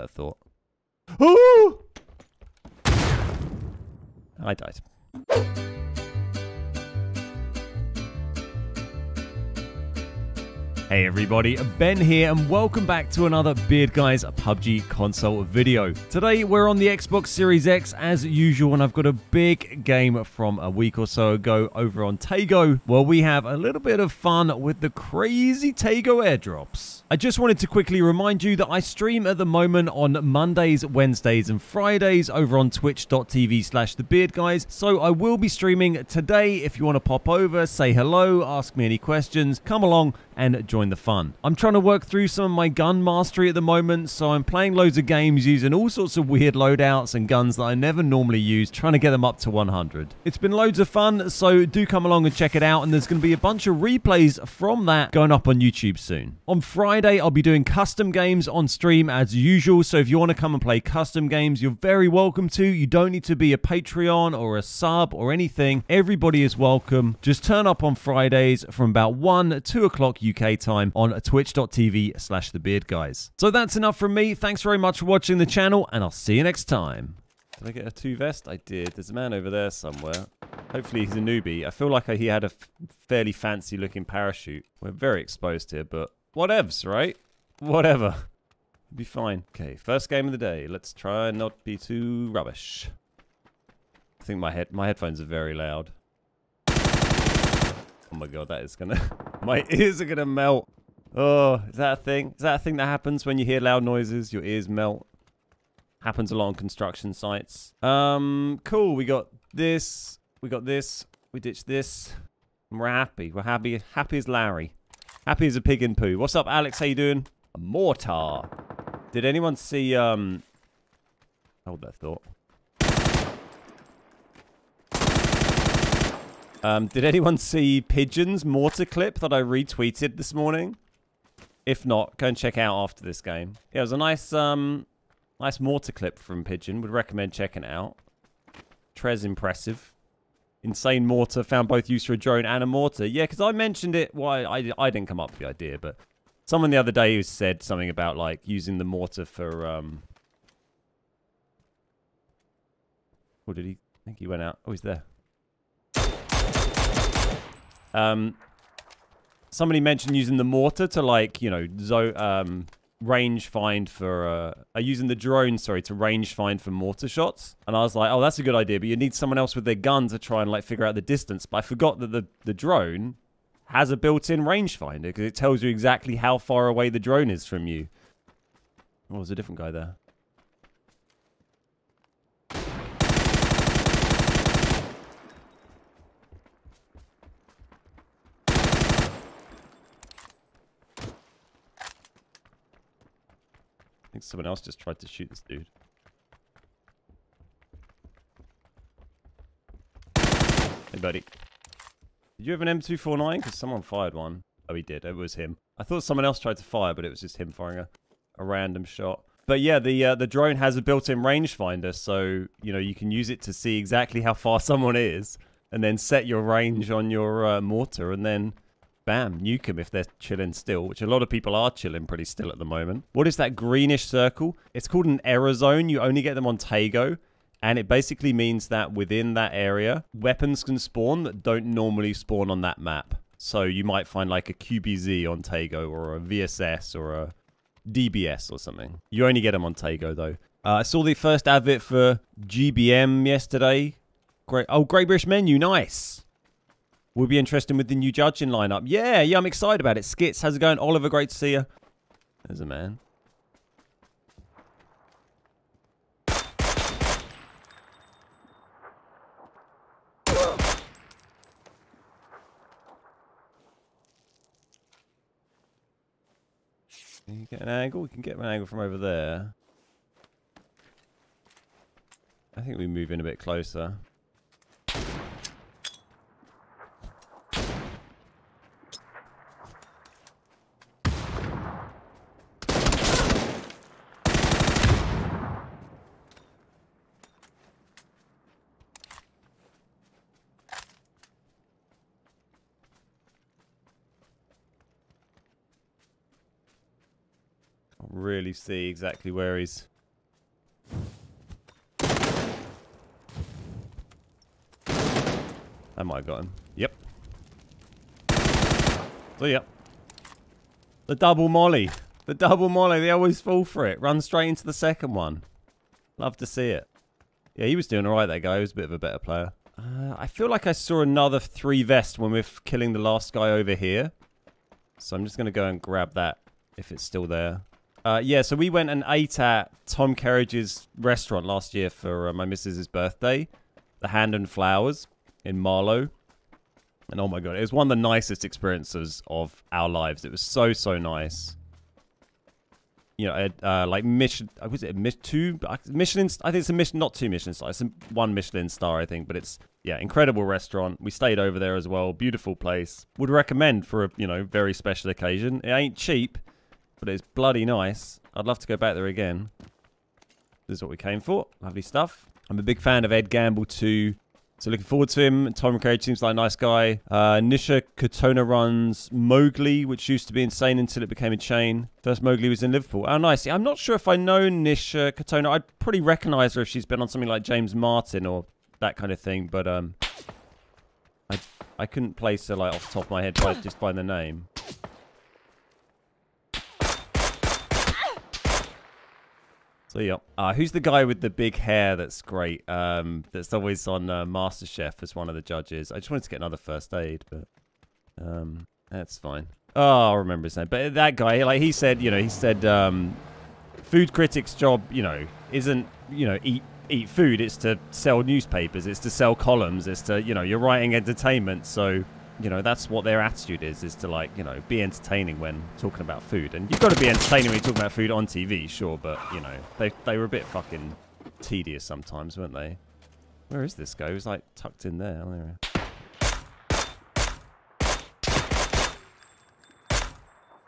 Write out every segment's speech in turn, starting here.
that thought. Ooh! I died. Hey everybody, Ben here and welcome back to another Beard Guys PUBG console video. Today we're on the Xbox Series X as usual and I've got a big game from a week or so ago over on Taego where we have a little bit of fun with the crazy Taego airdrops. I just wanted to quickly remind you that I stream at the moment on Mondays, Wednesdays and Fridays over on twitch.tv/thebeardguys. So I will be streaming today. If you want to pop over, say hello, ask me any questions, come along and join the fun. I'm trying to work through some of my gun mastery at the moment, so I'm playing loads of games using all sorts of weird loadouts and guns that I never normally use, trying to get them up to 100. It's been loads of fun, so do come along and check it out, and there's going to be a bunch of replays from that going up on YouTube soon. On Friday, I'll be doing custom games on stream as usual, so if you want to come and play custom games, you're very welcome to. You don't need to be a Patreon or a sub or anything. Everybody is welcome. Just turn up on Fridays from about 1, 2 o'clock UK time on twitch.tv/thebeardguys. So that's enough from me. Thanks very much for watching the channel and I'll see you next time. Did I get a 2 vest? I did. There's a man over there somewhere. Hopefully he's a newbie. I feel like he had a fairly fancy looking parachute. We're very exposed here, but whatevs, right? Whatever. It'll be fine. Okay, first game of the day. Let's try and not be too rubbish. I think my headphones are very loud. Oh my god, that is gonna... My ears are gonna melt. Oh, is that a thing? Is that a thing that happens when you hear loud noises? Your ears melt. Happens a lot on construction sites. Cool. We got this. We got this. We ditched this. And we're happy. We're happy. Happy as Larry. Happy as a pig in poo. What's up, Alex? How you doing? A mortar. Did anyone see, Hold that thought. Did anyone see Pigeon's mortar clip that I retweeted this morning? If not, go and check out after this game. Yeah, it was a nice, nice mortar clip from Pigeon. Would recommend checking it out. Trez impressive. Insane mortar. Found both use for a drone and a mortar. Yeah, because I mentioned it. Well, I didn't come up with the idea, but someone the other day said something about, like, using the mortar for, Or did he? I think he went out. Oh, he's there. Somebody mentioned using the mortar to, like, you know, range find for, using the drone, sorry, to range find for mortar shots. And I was like, oh, that's a good idea, but you need someone else with their gun to try and, like, figure out the distance. But I forgot that the drone has a built-in range finder because it tells you exactly how far away the drone is from you. Oh, there's a different guy there. I think someone else just tried to shoot this dude. Hey, buddy. Did you have an M249? Because someone fired one. Oh, he did. It was him. I thought someone else tried to fire, but it was just him firing a random shot. But yeah, the drone has a built-in rangefinder, so, you know, you can use it to see exactly how far someone is, and then set your range on your mortar, and then... Bam, nuke them if they're chilling still, which a lot of people are chilling pretty still at the moment. What is that greenish circle? It's called an error zone. You only get them on Taego, and it basically means that within that area, weapons can spawn that don't normally spawn on that map. So you might find, like, a QBZ on Taego, or a VSS, or a DBS or something. You only get them on Taego, though. I saw the first advert for GBM yesterday. Great. Oh, Great British Menu, nice. We'll be interested with the new judging lineup. Yeah, yeah, I'm excited about it. Skits, how's it going? Oliver, great to see you. There's a man. Can you get an angle? We can get an angle from over there. I think we move in a bit closer. really see exactly where he's. I might have got him. Yep. So, yep. The double molly. The double molly. They always fall for it. Run straight into the second one. Love to see it. Yeah, he was doing alright, that guy. He was a bit of a better player. I feel like I saw another 3 vest when we're killing the last guy over here. So I'm just going to go and grab that if it's still there. Yeah, so we went and ate at Tom Kerridge's restaurant last year for my missus's birthday. The Hand and Flowers in Marlow. And oh my god, it was one of the nicest experiences of our lives. It was so, so nice. You know, like Michelin, was it two Michelin? I think it's a Michelin, not two Michelin stars. It's one Michelin star, I think. But it's, yeah, incredible restaurant. We stayed over there as well. Beautiful place. Would recommend for a, you know, very special occasion. It ain't cheap, but it's bloody nice. I'd love to go back there again. This is what we came for. Lovely stuff. I'm a big fan of Ed Gamble too. So looking forward to him. Tom Craig seems like a nice guy. Nisha Katona runs Mowgli, which used to be insane until it became a chain. First Mowgli was in Liverpool. Oh, nice. I'm not sure if I know Nisha Katona. I'd probably recognize her if she's been on something like James Martin or that kind of thing. But I couldn't place her like off the top of my head by, just by the name. So yeah, who's the guy with the big hair that's great, that's always on MasterChef as one of the judges? I just wanted to get another first aid, but that's fine. Oh, I'll remember his name. But that guy, like he said, you know, he said food critic's job, you know, isn't, you know, eat food. It's to sell newspapers. It's to sell columns. It's to, you know, you're writing entertainment. So, you know, that's what their attitude is to, like, you know, be entertaining when talking about food. And you've got to be entertaining when you talk about food on TV, sure, but, you know, they were a bit fucking tedious sometimes, weren't they? Where is this guy? He was, like, tucked in there. Oh, there.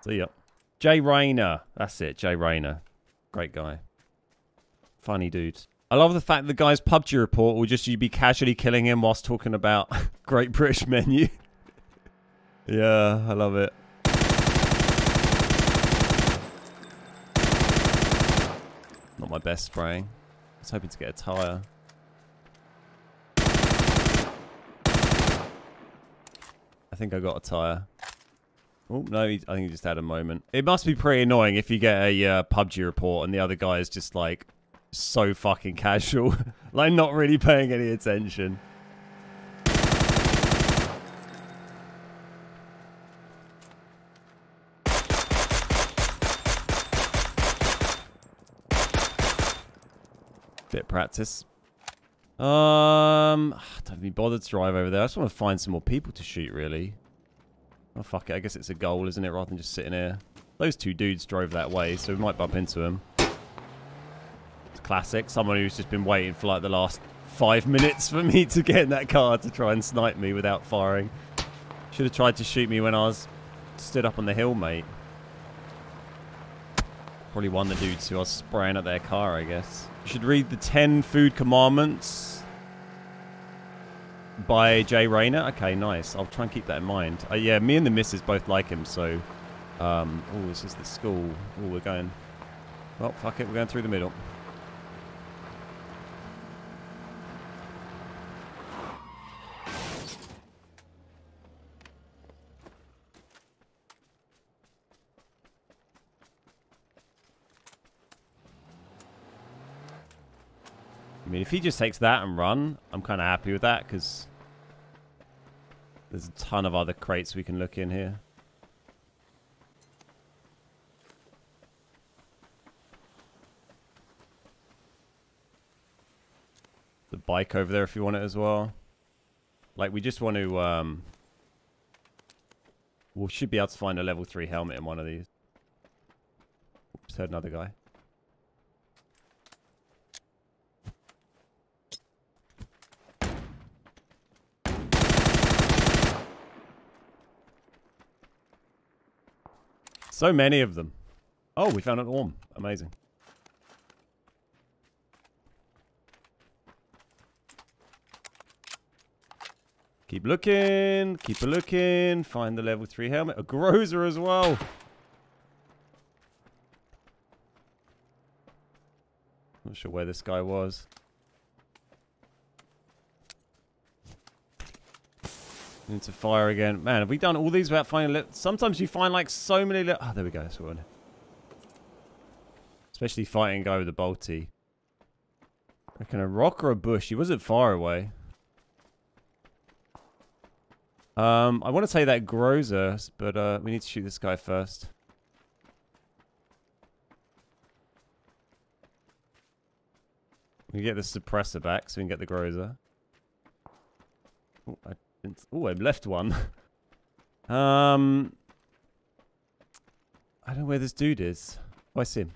So, yeah. Jay Rayner. That's it, Jay Rayner. Great guy. Funny dude. I love the fact that the guy's PUBG report will just, you'd be casually killing him whilst talking about Great British Menu. Yeah, I love it. Not my best spraying. I was hoping to get a tire. I think I got a tire. Oh, no, I think he just had a moment. It must be pretty annoying if you get a PUBG report and the other guy is just like so fucking casual. Like not really paying any attention. Bit of practice. I don't be bothered to drive over there. I just want to find some more people to shoot, really. Oh, fuck it. I guess it's a goal, isn't it? Rather than just sitting here. Those two dudes drove that way, so we might bump into them. It's classic. Someone who's just been waiting for, like, the last 5 minutes for me to get in that car to try and snipe me without firing. Should have tried to shoot me when I was stood up on the hill, mate. Probably one of the dudes who are spraying at their car, I guess. You should read the 10 Food Commandments by Jay Rayner. Okay, nice. I'll try and keep that in mind. Yeah, me and the missus both like him, so... oh, this is the school. Oh, we're going... Well, fuck it, we're going through the middle. I mean, if he just takes that and run, I'm kind of happy with that, because there's a ton of other crates we can look in here. The bike over there if you want it as well. Like, we just want to, we should be able to find a level 3 helmet in one of these. Oops, heard another guy. So many of them. Oh, we found an Orm. Amazing. Keep looking. Keep a looking. Find the level 3 helmet. A Groza as well. Not sure where this guy was. Into fire again. Man, have we done all these without finding little... Sometimes you find, like, so many little... Oh, there we go. That's one. Especially fighting a guy with a bolty. I reckon a rock or a bush. He wasn't far away. I want to take that Groza, but we need to shoot this guy first. We can get the suppressor back so we can get the Groza. Oh, I've left one. I don't know where this dude is. Oh, I see him.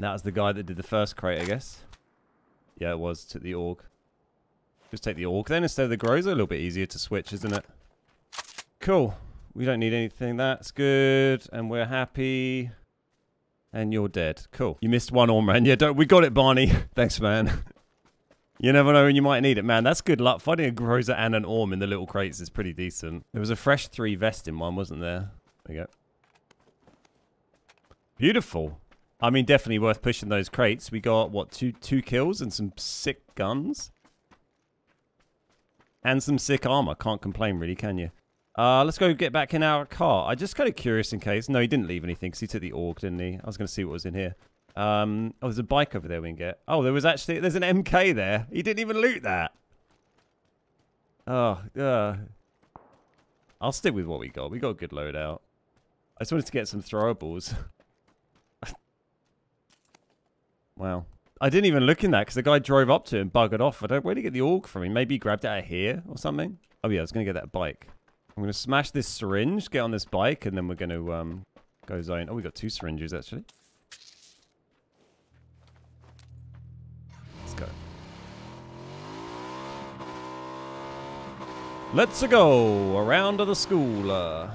That was the guy that did the first crate, I guess. Yeah, it was. Took the org. Just take the org then instead of the Groza. A little bit easier to switch, isn't it? Cool. We don't need anything. That's good. And we're happy. And you're dead. Cool. You missed one Orm, man. Yeah, we got it, Barney. Thanks, man. You never know when you might need it, man. That's good luck. Finding a Groza and an Orm in the little crates is pretty decent. There was a fresh 3 vest in one, wasn't there? There you go. Beautiful. I mean, definitely worth pushing those crates. We got, what, two kills and some sick guns? And some sick armor. Can't complain, really, can you? Let's go get back in our car. I just kind of curious in case. No, he didn't leave anything because he took the org, didn't he? I was going to see what was in here. Oh, there's a bike over there we can get. Oh, there was actually... There's an MK there. He didn't even loot that. Oh, I'll stick with what we got. We got a good loadout. I just wanted to get some throwables. Wow. I didn't even look in that because the guy drove up to it and buggered off. Where did he get the org from? He maybe grabbed it out of here or something? Oh yeah, I was going to get that bike. I'm going to smash this syringe, get on this bike, and then we're going to go zone. Oh, we got 2 syringes actually. Let's go. Let's go around to the school.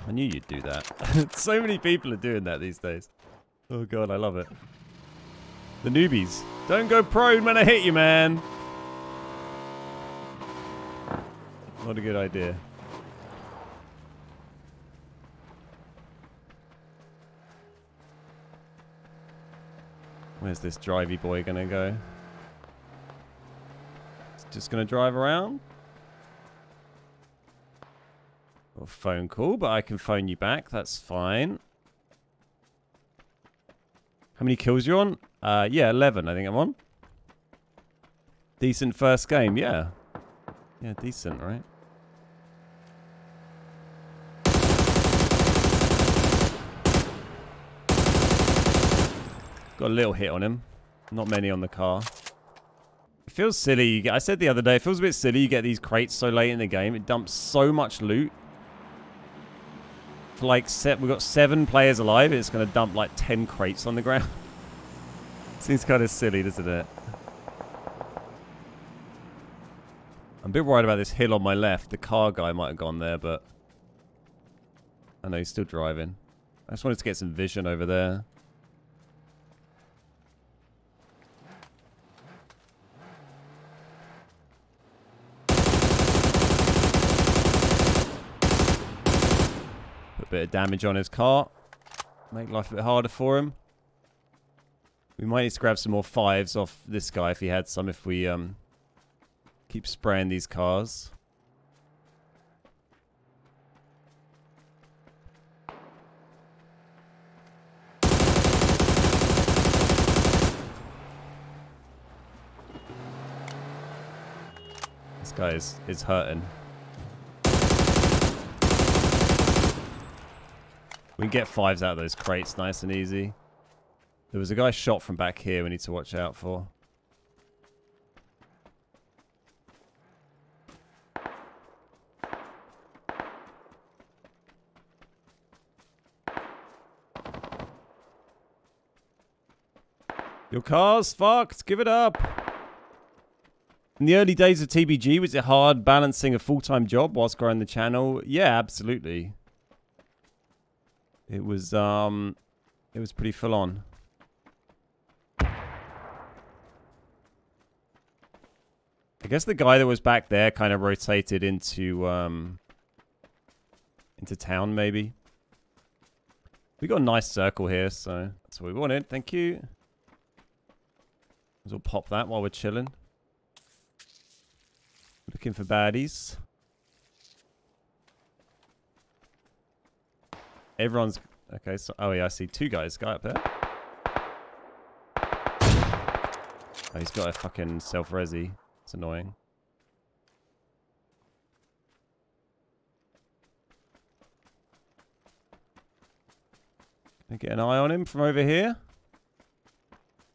I knew you'd do that. So many people are doing that these days. Oh god, I love it. The newbies. Don't go prone when I hit you, man. Not a good idea. Where's this drivey boy gonna go? It's just gonna drive around? A phone call, but I can phone you back. That's fine. How many kills you on? Yeah, 11. I think I'm on. Decent first game, yeah. Yeah, decent, right? Got a little hit on him. Not many on the car. It feels silly. I said the other day, it feels a bit silly. You get these crates so late in the game. It dumps so much loot. Like we've got 7 players alive, it's going to dump like 10 crates on the ground. Seems kind of silly, doesn't it? I'm a bit worried about this hill on my left. The car guy might have gone there, but I know he's still driving. I just wanted to get some vision over there. Bit of damage on his car. Make life a bit harder for him. We might need to grab some more 5s off this guy if he had some, if we keep spraying these cars. This guy is hurting. We can get 5s out of those crates nice and easy. There was a guy shot from back here we need to watch out for. Your car's fucked. Give it up. In the early days of TBG, was it hard balancing a full-time job whilst growing the channel? Yeah, absolutely. It was pretty full on. I guess the guy that was back there kind of rotated into town, maybe. We got a nice circle here, so that's what we wanted. Thank you. We'll pop that while we're chilling. Looking for baddies. Everyone's... Okay, so... Oh, yeah, I see two guys. Guy up there. Oh, he's got a fucking self-resi. It's annoying. Can I get an eye on him from over here?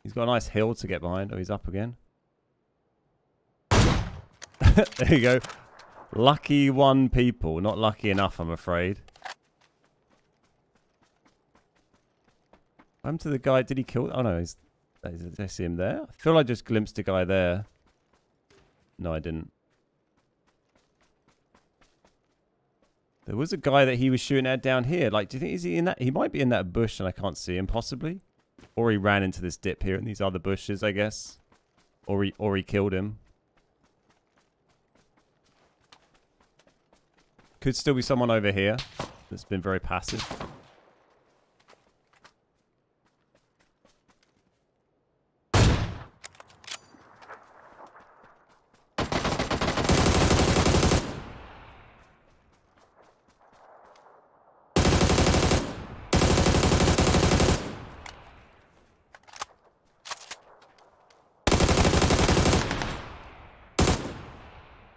He's got a nice hill to get behind. Oh, he's up again. There you go. Lucky one people. Not lucky enough, I'm afraid. I'm to the guy. Did he kill? Oh, no. He's, did I see him there? I feel I just glimpsed a guy there. No, I didn't. There was a guy that he was shooting at down here. Like, do you think is he in that? He might be in that bush and I can't see him, possibly. Or he ran into this dip here in these other bushes, I guess. Or he killed him. Could still be someone over here that's been very passive.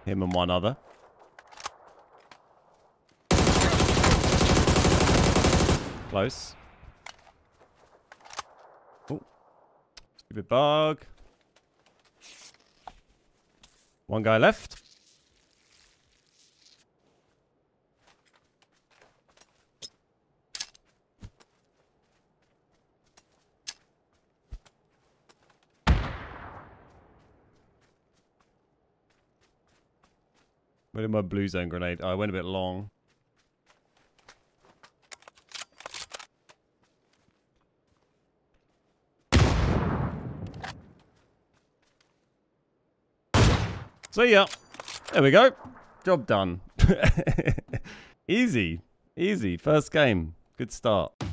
Him and one other. Close. Oh, stupid bug. One guy left. Where did my blue zone grenade? Oh, I went a bit long. See ya. There we go. Job done. Easy. Easy. First game. Good start.